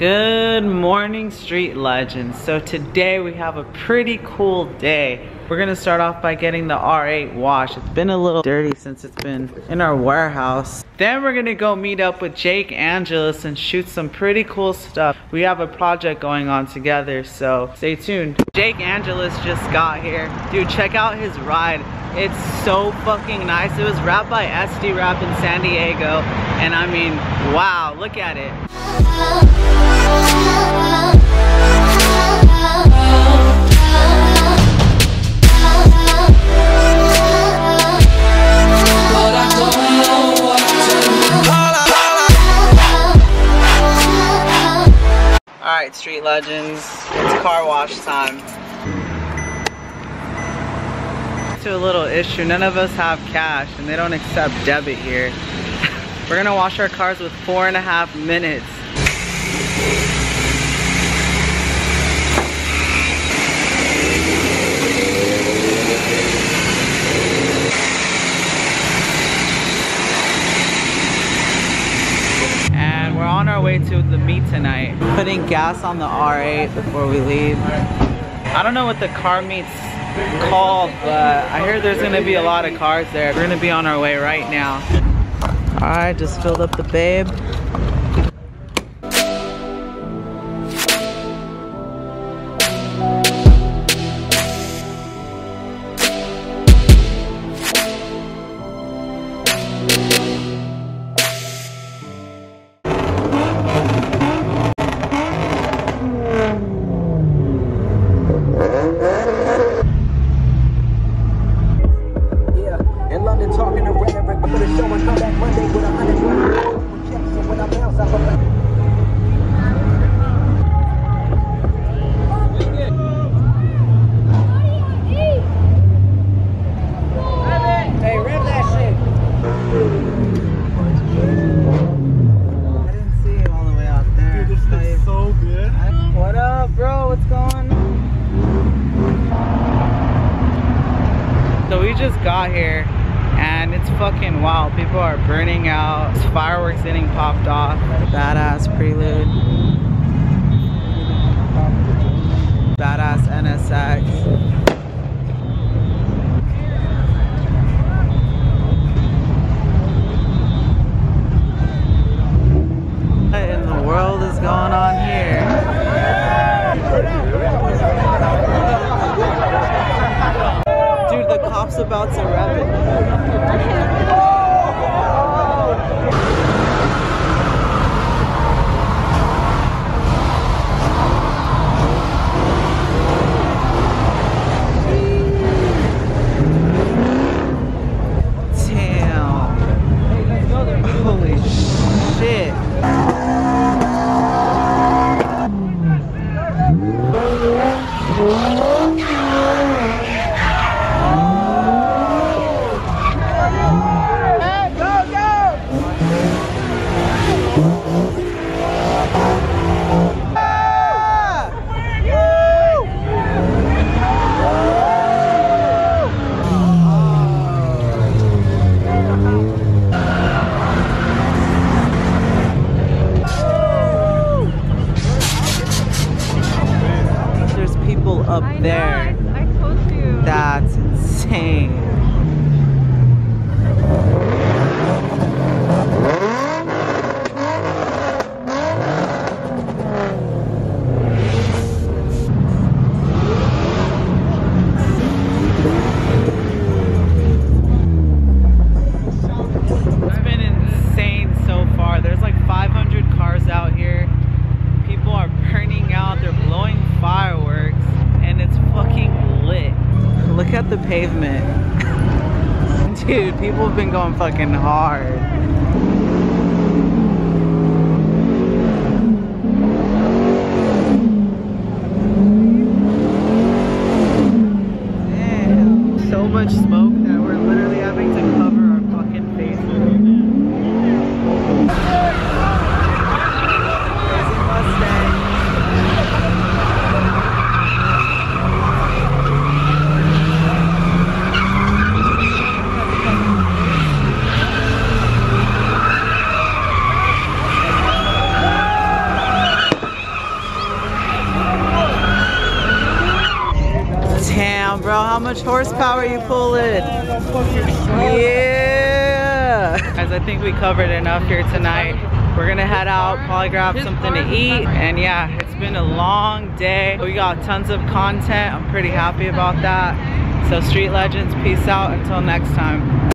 Good morning, Street Legends. So today we have a pretty cool day. We're gonna start off by getting the R8 wash. It's been a little dirty since it's been in our warehouse. Then we're gonna go meet up with Jake Angelus and shoot some pretty cool stuff. We have a project going on together, so stay tuned. Jake Angelus just got here. Dude, check out his ride. It's so fucking nice. It was wrapped by SD Wrap in San Diego. And I mean, wow, look at it. Alright, Street Legends, it's car wash time. To a little issue, none of us have cash and they don't accept debit here. We're gonna wash our cars with 4.5 minutes. On our way to the meet tonight. Putting gas on the R8 before we leave. I don't know what the car meet's called, but I hear there's gonna be a lot of cars there. We're gonna be on our way right now. All right, just filled up the babe. Got here and it's fucking wild. People are burning out, fireworks getting popped off. Badass prelude, badass NSX. What in the world is going on here? Dude, the cop's about to wrap it. Damn. Holy shit. Up I there. Know, I told you. That's insane. It's been insane so far. There's like 500 cars out here. People are burning out. They're blowing fireworks. And it's fucking lit. Look at the pavement. Dude, people have been going fucking hard. Damn. So much smoke that we're literally having to cover our fucking faces right now. how much horsepower you pull in. Yeah. Guys, I think we covered enough here tonight. We're gonna head out, probably grab something to eat, and yeah, it's been a long day. We got tons of content. I'm pretty happy about that. So Street Legends, peace out until next time.